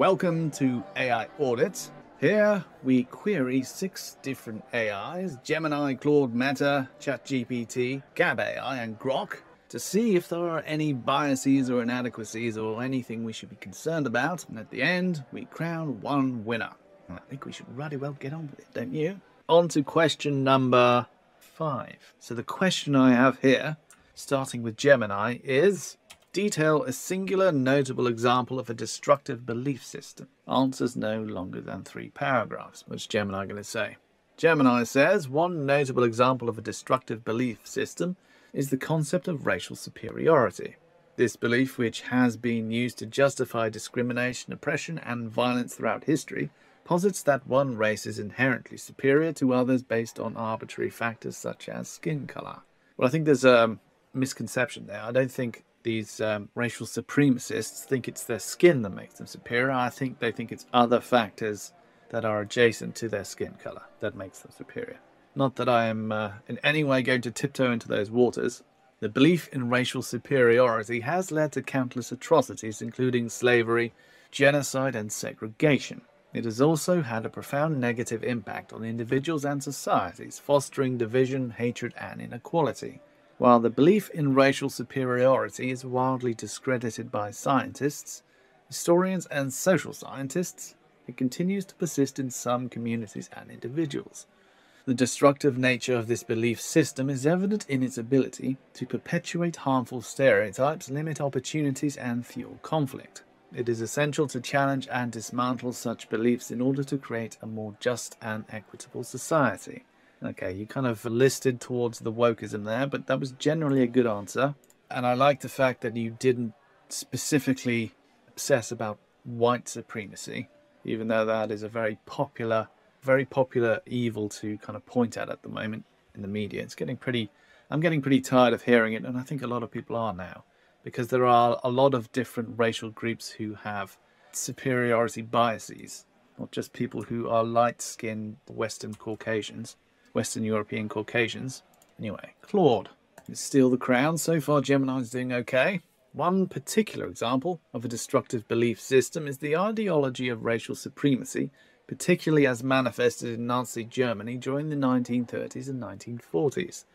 Welcome to AI Audit. Here we query 6 different AIs, Gemini, Claude, Meta, ChatGPT, GabAI and Grok, to see if there are any biases or inadequacies or anything we should be concerned about. And at the end, we crown one winner. And I think we should really well get on with it, don't you? On to question number 5. So the question I have here, starting with Gemini, is detail a singular notable example of a destructive belief system. Answers no longer than 3 paragraphs. What's Gemini going to say? Gemini says, one notable example of a destructive belief system is the concept of racial superiority. This belief, which has been used to justify discrimination, oppression, and violence throughout history, posits that one race is inherently superior to others based on arbitrary factors such as skin color. Well, I think there's a misconception there. I don't think these racial supremacists think it's their skin that makes them superior. I think they think it's other factors that are adjacent to their skin color that makes them superior. Not that I am in any way going to tiptoe into those waters. The belief in racial superiority has led to countless atrocities, including slavery, genocide, and segregation. It has also had a profound negative impact on individuals and societies, fostering division, hatred, and inequality. While the belief in racial superiority is wildly discredited by scientists, historians, and social scientists, it continues to persist in some communities and individuals. The destructive nature of this belief system is evident in its ability to perpetuate harmful stereotypes, limit opportunities, and fuel conflict. It is essential to challenge and dismantle such beliefs in order to create a more just and equitable society. Okay, you kind of listed towards the wokeism there, but that was generally a good answer. And I like the fact that you didn't specifically obsess about white supremacy, even though that is a very popular evil to kind of point at the moment in the media. It's getting pretty, I'm getting pretty tired of hearing it, and I think a lot of people are now, because there are a lot of different racial groups who have superiority biases, not just people who are light-skinned Western Caucasians. Western European Caucasians. Anyway, Claude is still the crown. So far, Gemini's doing okay. One particular example of a destructive belief system is the ideology of racial supremacy, particularly as manifested in Nazi Germany during the 1930s and 1940s.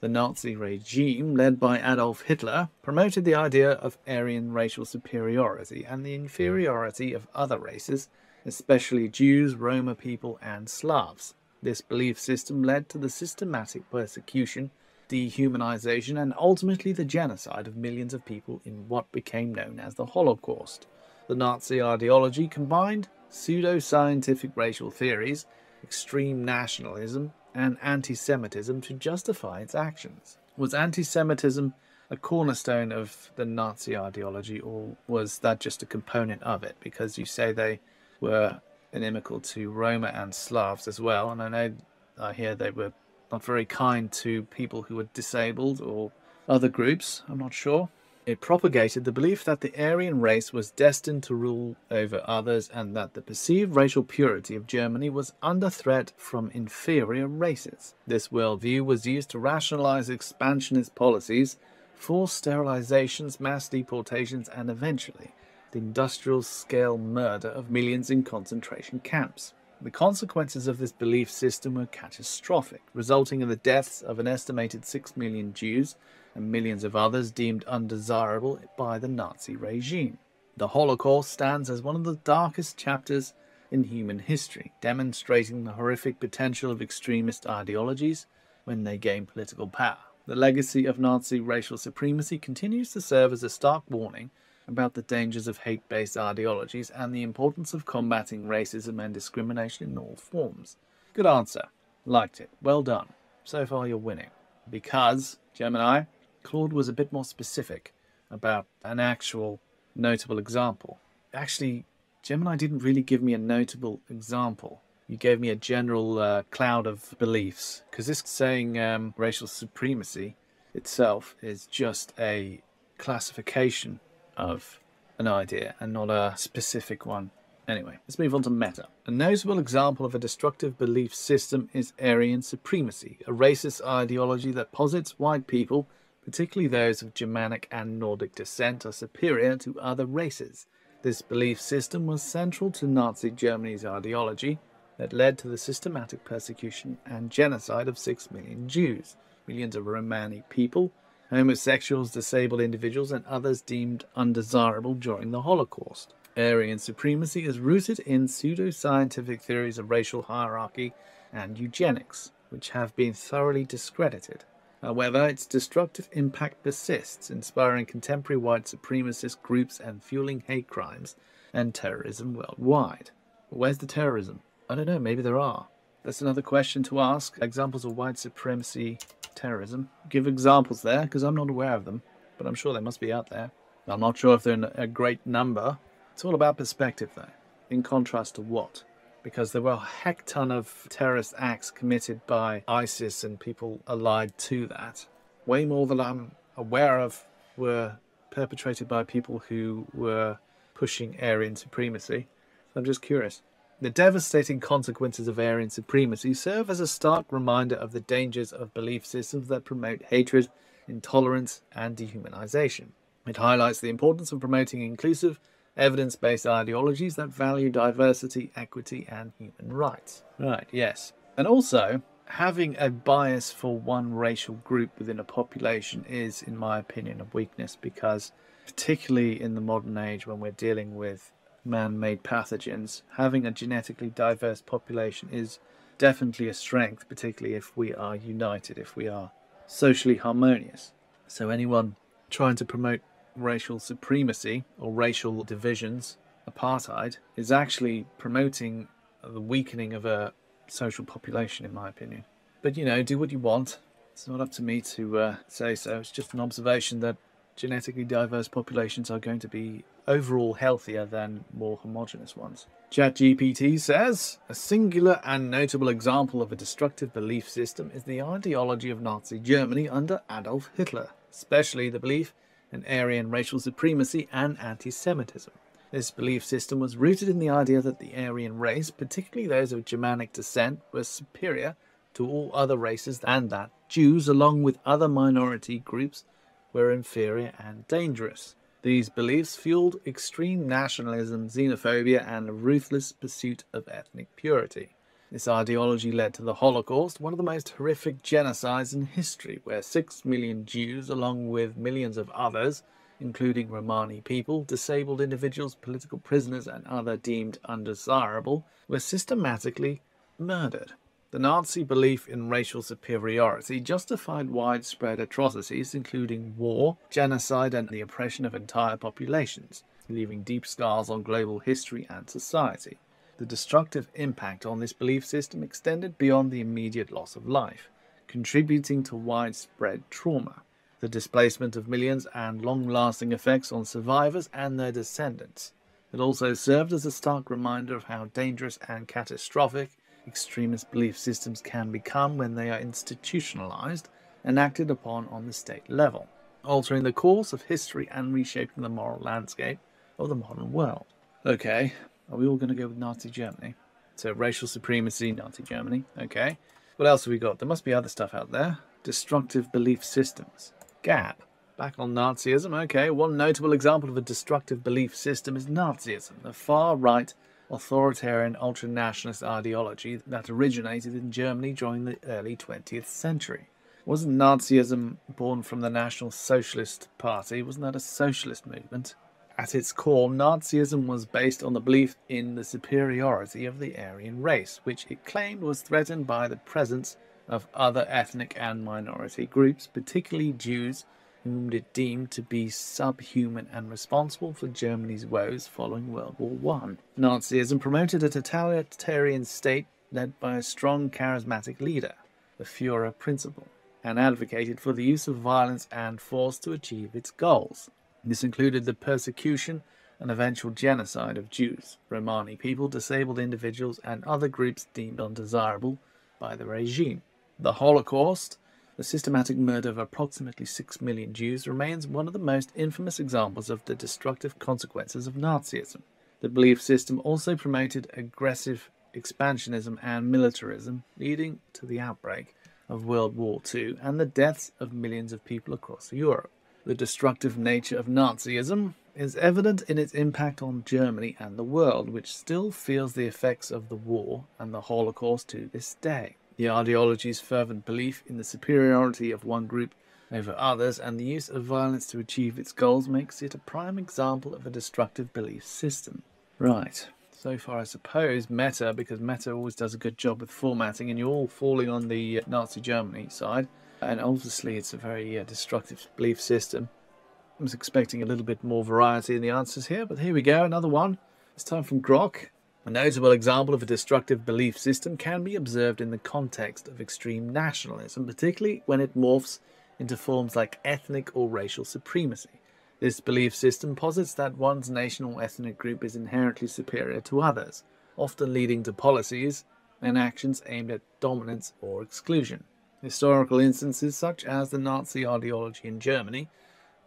The Nazi regime, led by Adolf Hitler, promoted the idea of Aryan racial superiority and the inferiority of other races, especially Jews, Roma people, and Slavs. This belief system led to the systematic persecution, dehumanization, and ultimately the genocide of millions of people in what became known as the Holocaust. The Nazi ideology combined pseudo-scientific racial theories, extreme nationalism, and anti-Semitism to justify its actions. Was anti-Semitism a cornerstone of the Nazi ideology, or was that just a component of it? Because you say they were inimical to Roma and Slavs as well, and I hear they were not very kind to people who were disabled or other groups, I'm not sure. It propagated the belief that the Aryan race was destined to rule over others and that the perceived racial purity of Germany was under threat from inferior races. This worldview was used to rationalize expansionist policies, forced sterilizations, mass deportations, and eventually the industrial-scale murder of millions in concentration camps. The consequences of this belief system were catastrophic, resulting in the deaths of an estimated 6 million Jews and millions of others deemed undesirable by the Nazi regime. The Holocaust stands as one of the darkest chapters in human history, demonstrating the horrific potential of extremist ideologies when they gain political power. The legacy of Nazi racial supremacy continues to serve as a stark warning about the dangers of hate-based ideologies and the importance of combating racism and discrimination in all forms. Good answer. Liked it. Well done. So far you're winning. Because, Gemini, Claude was a bit more specific about an actual notable example. Actually, Gemini didn't really give me a notable example. You gave me a general cloud of beliefs. Because this saying racial supremacy itself is just a classification of an idea and not a specific one. Anyway, let's move on to Meta. A notable example of a destructive belief system is Aryan supremacy, a racist ideology that posits white people, particularly those of Germanic and Nordic descent, are superior to other races. This belief system was central to Nazi Germany's ideology that led to the systematic persecution and genocide of 6 million Jews, millions of Romani people, homosexuals, disabled individuals, and others deemed undesirable during the Holocaust. Aryan supremacy is rooted in pseudoscientific theories of racial hierarchy and eugenics, which have been thoroughly discredited. However, its destructive impact persists, inspiring contemporary white supremacist groups and fueling hate crimes and terrorism worldwide. But where's the terrorism? I don't know, maybe there are. That's another question to ask. Examples of white supremacy terrorism. Give examples there, because I'm not aware of them, but I'm sure they must be out there. I'm not sure if they're in a great number. It's all about perspective, though. In contrast to what? Because there were a heck ton of terrorist acts committed by ISIS and people allied to that. Way more than I'm aware of were perpetrated by people who were pushing Aryan supremacy. So I'm just curious. The devastating consequences of Aryan supremacy serve as a stark reminder of the dangers of belief systems that promote hatred, intolerance, and dehumanization. It highlights the importance of promoting inclusive, evidence-based ideologies that value diversity, equity, and human rights. Right, yes. And also, having a bias for one racial group within a population is, in my opinion, a weakness, because particularly in the modern age when we're dealing with man-made pathogens, having a genetically diverse population is definitely a strength, particularly if we are united, if we are socially harmonious. So anyone trying to promote racial supremacy or racial divisions, apartheid, is actually promoting the weakening of a social population, in my opinion. But you know, do what you want. It's not up to me to say so. It's just an observation that genetically diverse populations are going to be overall healthier than more homogenous ones. ChatGPT says, a singular and notable example of a destructive belief system is the ideology of Nazi Germany under Adolf Hitler, especially the belief and Aryan racial supremacy and anti-Semitism. This belief system was rooted in the idea that the Aryan race, particularly those of Germanic descent, were superior to all other races, and that Jews, along with other minority groups, were inferior and dangerous. These beliefs fueled extreme nationalism, xenophobia, and a ruthless pursuit of ethnic purity. This ideology led to the Holocaust, one of the most horrific genocides in history, where 6 million Jews, along with millions of others, including Romani people, disabled individuals, political prisoners, and other deemed undesirable, were systematically murdered. The Nazi belief in racial superiority justified widespread atrocities, including war, genocide, and the oppression of entire populations, leaving deep scars on global history and society. The destructive impact on this belief system extended beyond the immediate loss of life, contributing to widespread trauma, the displacement of millions, and long-lasting effects on survivors and their descendants. It also served as a stark reminder of how dangerous and catastrophic extremist belief systems can become when they are institutionalized and acted upon on the state level, altering the course of history and reshaping the moral landscape of the modern world. Okay. Are we all going to go with Nazi Germany? So racial supremacy, Nazi Germany. Okay. What else have we got? There must be other stuff out there. Destructive belief systems. Gab. Back on Nazism. Okay. One notable example of a destructive belief system is Nazism, the far-right authoritarian ultranationalist ideology that originated in Germany during the early 20th century. Wasn't Nazism born from the National Socialist Party? Wasn't that a socialist movement? At its core, Nazism was based on the belief in the superiority of the Aryan race, which it claimed was threatened by the presence of other ethnic and minority groups, particularly Jews, whom it deemed to be subhuman and responsible for Germany's woes following World War I. Nazism promoted a totalitarian state led by a strong, charismatic leader, the Führer principle, and advocated for the use of violence and force to achieve its goals. This included the persecution and eventual genocide of Jews, Romani people, disabled individuals, and other groups deemed undesirable by the regime. The Holocaust, the systematic murder of approximately 6 million Jews, remains one of the most infamous examples of the destructive consequences of Nazism. The belief system also promoted aggressive expansionism and militarism, leading to the outbreak of World War II and the deaths of millions of people across Europe. The destructive nature of Nazism is evident in its impact on Germany and the world, which still feels the effects of the war and the Holocaust to this day. The ideology's fervent belief in the superiority of one group over others and the use of violence to achieve its goals makes it a prime example of a destructive belief system. Right, so far I suppose Meta, because Meta always does a good job with formatting, and you're all falling on the Nazi Germany side, and obviously it's a very destructive belief system. I was expecting a little bit more variety in the answers here, but here we go, another one, this time from Grok. A notable example of a destructive belief system can be observed in the context of extreme nationalism, particularly when it morphs into forms like ethnic or racial supremacy. This belief system posits that one's nation or ethnic group is inherently superior to others, often leading to policies and actions aimed at dominance or exclusion. Historical instances such as the Nazi ideology in Germany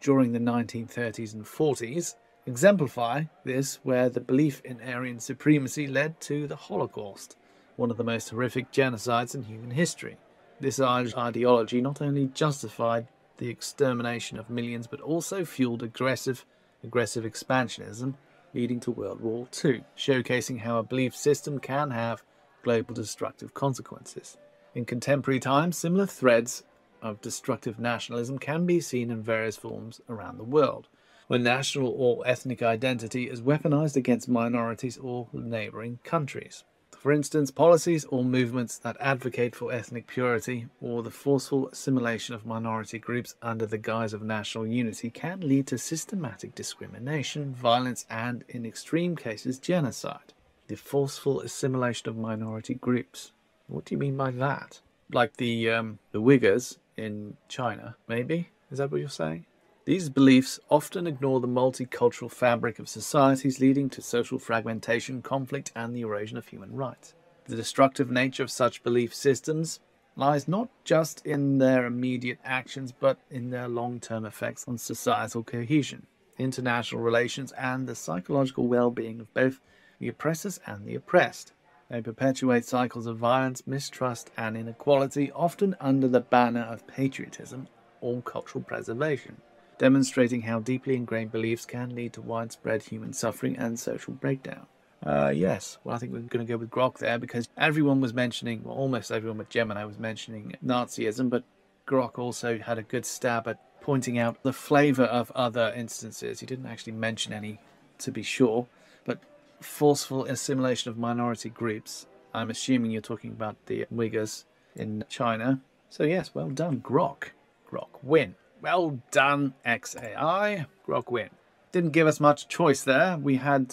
during the 1930s and 40s exemplify this, where the belief in Aryan supremacy led to the Holocaust, one of the most horrific genocides in human history. This ideology not only justified the extermination of millions, but also fueled aggressive expansionism, leading to World War II, showcasing how a belief system can have global destructive consequences. In contemporary times, similar threads of destructive nationalism can be seen in various forms around the world, when national or ethnic identity is weaponized against minorities or neighboring countries. For instance, policies or movements that advocate for ethnic purity or the forceful assimilation of minority groups under the guise of national unity can lead to systematic discrimination, violence, and, in extreme cases, genocide. The forceful assimilation of minority groups. What do you mean by that? Like the Uyghurs in China, maybe? Is that what you're saying? These beliefs often ignore the multicultural fabric of societies, leading to social fragmentation, conflict, and the erosion of human rights. The destructive nature of such belief systems lies not just in their immediate actions, but in their long-term effects on societal cohesion, international relations, and the psychological well-being of both the oppressors and the oppressed. They perpetuate cycles of violence, mistrust, and inequality, often under the banner of patriotism or cultural preservation, demonstrating how deeply ingrained beliefs can lead to widespread human suffering and social breakdown. Yes, well, I think we're going to go with Grok there, because everyone was mentioning, well, almost everyone with Gemini was mentioning Nazism, but Grok also had a good stab at pointing out the flavour of other instances. He didn't actually mention any, to be sure, but forceful assimilation of minority groups. I'm assuming you're talking about the Uyghurs in China. So yes, well done, Grok. Grok, win. Well done, XAI. Grok win. Didn't give us much choice there. We had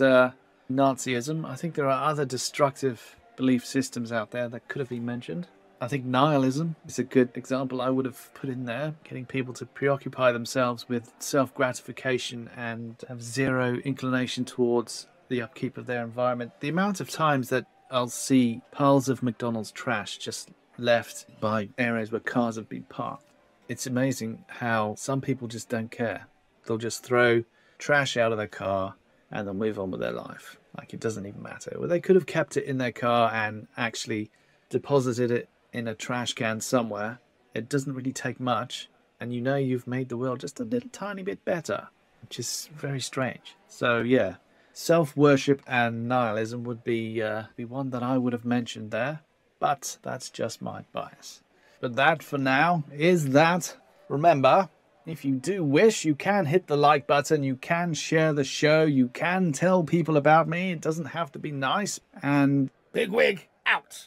Nazism. I think there are other destructive belief systems out there that could have been mentioned. I think nihilism is a good example I would have put in there, getting people to preoccupy themselves with self-gratification and have zero inclination towards the upkeep of their environment. The amount of times that I'll see piles of McDonald's trash just left by areas where cars have been parked. It's amazing how some people just don't care. They'll just throw trash out of their car and they'll move on with their life. Like it doesn't even matter. Well, they could have kept it in their car and actually deposited it in a trash can somewhere. It doesn't really take much. And you know you've made the world just a little tiny bit better, which is very strange. So yeah, self-worship and nihilism would be one that I would have mentioned there. But that's just my bias. But that for now is that. Remember, if you do wish, you can hit the like button, you can share the show, you can tell people about me. It doesn't have to be nice. And Bigwig out.